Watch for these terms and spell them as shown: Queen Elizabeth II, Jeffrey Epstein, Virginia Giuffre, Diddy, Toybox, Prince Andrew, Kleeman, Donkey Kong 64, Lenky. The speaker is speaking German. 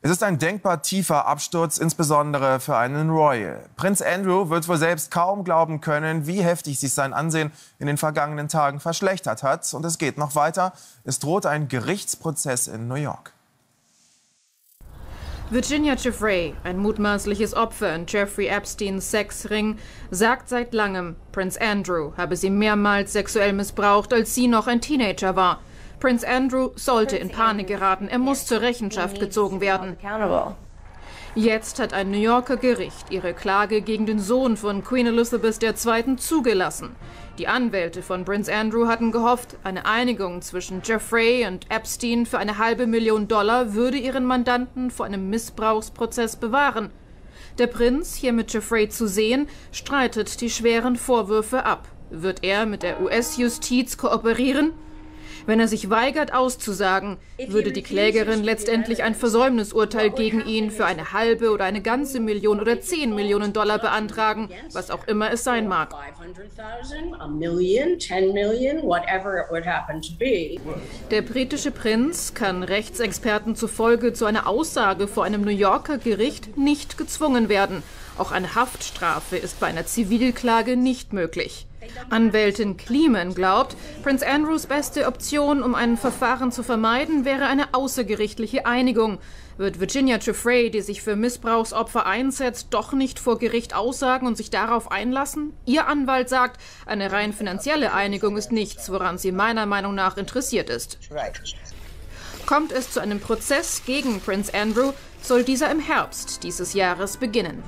Es ist ein denkbar tiefer Absturz, insbesondere für einen Royal. Prinz Andrew wird wohl selbst kaum glauben können, wie heftig sich sein Ansehen in den vergangenen Tagen verschlechtert hat. Und es geht noch weiter. Es droht ein Gerichtsprozess in New York. Virginia Giuffre, ein mutmaßliches Opfer in Jeffrey Epsteins Sexring, sagt seit langem, Prince Andrew habe sie mehrmals sexuell missbraucht, als sie noch ein Teenager war. Prince Andrew sollte in Panik geraten. Er muss zur Rechenschaft gezogen werden. Jetzt hat ein New Yorker Gericht ihre Klage gegen den Sohn von Queen Elizabeth II. Zugelassen. Die Anwälte von Prince Andrew hatten gehofft, eine Einigung zwischen Giuffre und Epstein für $500.000 würde ihren Mandanten vor einem Missbrauchsprozess bewahren. Der Prinz, hier mit Giuffre zu sehen, streitet die schweren Vorwürfe ab. Wird er mit der US-Justiz kooperieren? Wenn er sich weigert auszusagen, würde die Klägerin letztendlich ein Versäumnisurteil gegen ihn für $500.000 oder 1 ganze Million oder $10 Millionen beantragen, was auch immer es sein mag. Der britische Prinz kann Rechtsexperten zufolge zu einer Aussage vor einem New Yorker Gericht nicht gezwungen werden. Auch eine Haftstrafe ist bei einer Zivilklage nicht möglich. Anwältin Kleeman glaubt, Prince Andrews beste Option, um ein Verfahren zu vermeiden, wäre eine außergerichtliche Einigung. Wird Virginia Giuffre, die sich für Missbrauchsopfer einsetzt, doch nicht vor Gericht aussagen und sich darauf einlassen? Ihr Anwalt sagt, eine rein finanzielle Einigung ist nichts, woran sie meiner Meinung nach interessiert ist. Kommt es zu einem Prozess gegen Prince Andrew, soll dieser im Herbst dieses Jahres beginnen.